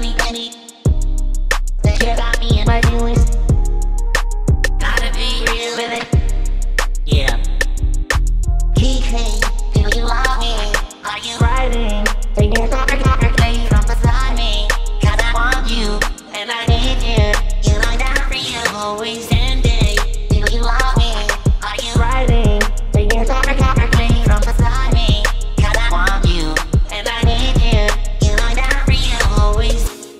got me in it. The shit got me in my feelings. Gotta be real with it. Yeah. Keke, do you love me? Are you riding? Take this dark day from beside me. Cause I want you, and I need you. You like that real, always and day. Do you love me? Are you riding? Take this dark day from beside me. Cause I want you, and I need you. You like that real, always.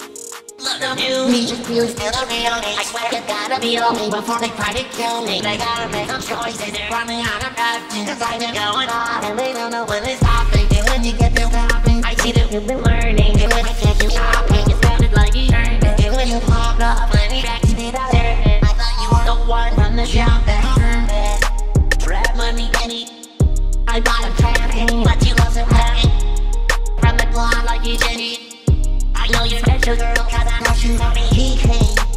Look at you, me just feeling still a real me. I swear you gotta be on me before they try to kill me. They gotta make some choices, they're running out of options. Cause I've been going on, and they don't know when it's stopping. When you get them poppin', I see that you've been learning. And when I catch you shopping, it sounded like you earned it. And when you popped up, let me back to the dirt. I thought you were the one from the shop that earned it. Trap money, penny. I bought a trap, but you wasn't happy. From the blonde like you, Jenny. I know you're special, girl, cause I know you love me. He came.